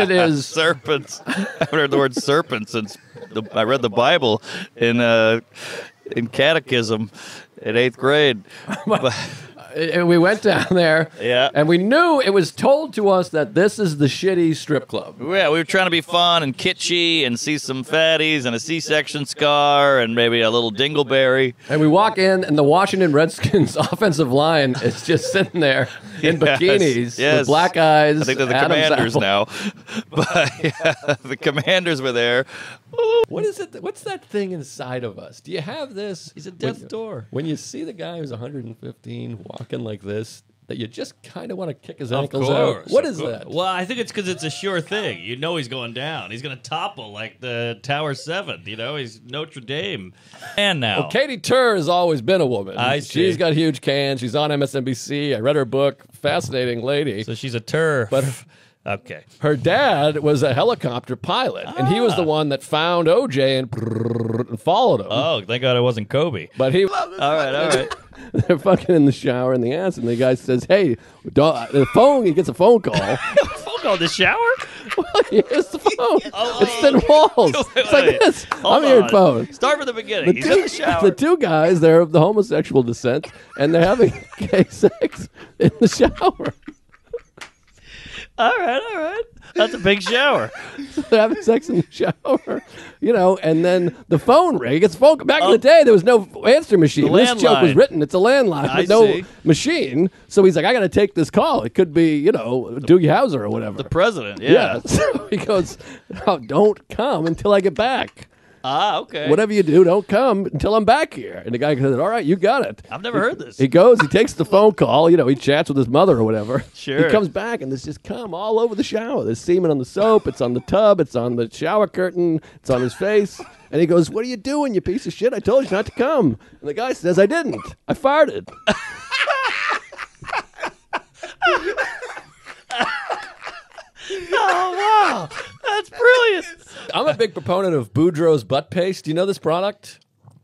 it is. Serpents. I haven't heard the word serpent since I read the Bible in catechism in 8th grade. And we went down there, yeah, and we knew it was told to us that this is the shitty strip club. Yeah, we were trying to be fun and kitschy and see some fatties and a C-section scar and maybe a little dingleberry. And we walk in, and the Washington Redskins offensive line is just sitting there in bikinis, yes, with black eyes. I think they're the Commanders now. But yeah, the Commanders were there. What is it? What's that thing inside of us? Do you have this? He's a death door. When you see the guy who's 115 walking like this, that you just kind of want to kick his ankles out. What is that? Well, I think it's because it's a sure thing. You know he's going down. He's going to topple like the Tower 7. You know, he's Notre Dame. And now. Well, Katie Tur has always been a woman. I see. She's got huge cans. She's on MSNBC. I read her book. Fascinating lady. So she's a Tur. But... okay. Her dad was a helicopter pilot, and he was the one that found OJ and followed him. Oh, thank God it wasn't Kobe. But he... All right. They're fucking in the shower in the ass, and the guy says, hey, the phone, he gets a phone call. A phone call in the shower? Well, here's the phone. Oh, it's thin walls. It's like this. Hold I'm hearing phone. Start from the beginning. He's in the shower. The two guys, they're of the homosexual descent, and they're having gay sex in the shower. All right. That's a big shower. So they're having sex in the shower, you know, and then the phone ring. It's phone. Back in the day, there was no answer machine. This joke was written. It's a landline with no machine. So he's like, I got to take this call. It could be, you know, Doogie Howser or whatever. The president, yeah. So he goes, oh, don't come until I get back. Ah, okay. Whatever you do, don't come until I'm back here. And the guy says, all right, you got it. I've never heard this. He goes, he takes the phone call, you know, he chats with his mother or whatever. Sure. He comes back and there's just cum all over the shower. There's semen on the soap, it's on the tub, it's on the shower curtain, it's on his face. And he goes, what are you doing, you piece of shit? I told you not to come. And the guy says, I didn't. I farted. Oh, wow. That's brilliant. I'm a big proponent of Boudreaux's butt paste. Do you know this product?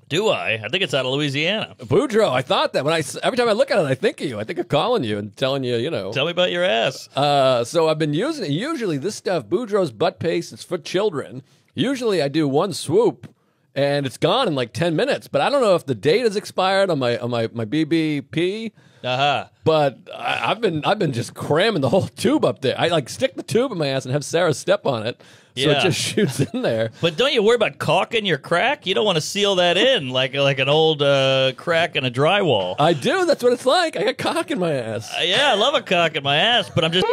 Do I? I think it's out of Louisiana. Boudreaux, I thought that. Every time I look at it, I think of you. I think of calling you and telling you, you know. Tell me about your ass. So I've been using it. Usually this stuff, Boudreaux's butt paste, it's for children. Usually I do one swoop, and it's gone in like 10 minutes. But I don't know if the date has expired on my BBP. Uh-huh. But I've been just cramming the whole tube up there. I like stick the tube in my ass and have Sarah step on it, so it just shoots in there. But don't you worry about caulking your crack? You don't want to seal that in like an old crack in a drywall. I do. That's what it's like. I got cock in my ass. Yeah, I love a cock in my ass, but I'm just.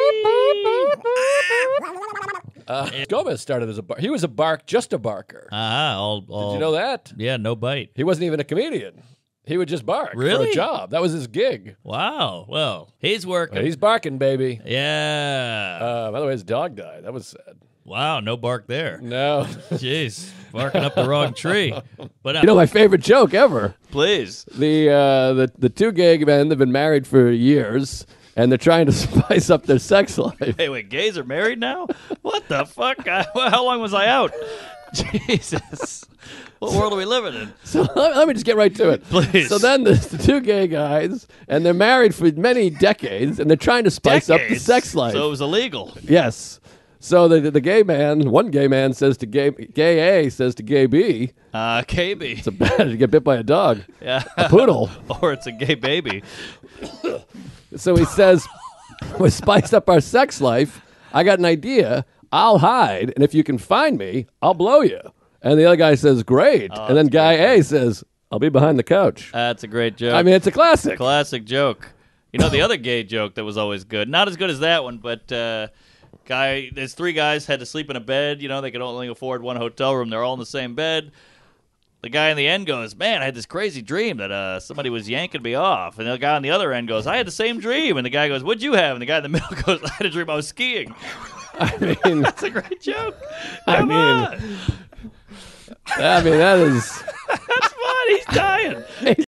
Gomez started as a barker. He was just a barker. Did you know that? Yeah, no bite. He wasn't even a comedian. He would just bark for a job. That was his gig. Wow. Well, he's working. Well, he's barking, baby. Yeah. By the way, his dog died. That was sad. Wow, no bark there. No. Jeez, barking up the wrong tree. But you know my favorite joke ever. Please. The two gay men, they've been married for years, and they're trying to spice up their sex life. Hey, wait, gays are married now? What the fuck? How long was I out? Jesus. What world are we living in? So let me just get right to it. Please. So then there's the two gay guys, and they're married for many decades, and they're trying to spice up the sex life. So it was illegal. Yes. So the gay man, one gay man says to gay A says to gay B. Gay B. It's bad to get bit by a dog. Yeah. A poodle. Or it's a gay baby. So he says, we spiced up our sex life. I got an idea. I'll hide, and if you can find me, I'll blow you. And the other guy says, great. Oh, and then guy A says, I'll be behind the couch. That's a great joke. I mean, it's a classic. Classic joke. You know, the other gay joke that was always good. Not as good as that one, but there's three guys had to sleep in a bed. You know, they could only afford one hotel room. They're all in the same bed. The guy in the end goes, man, I had this crazy dream that somebody was yanking me off. And the guy on the other end goes, I had the same dream. And the guy goes, what'd you have? And the guy in the middle goes, I had a dream I was skiing. I mean, that's a great joke. Come on. I mean, that is... That's fun. He's dying.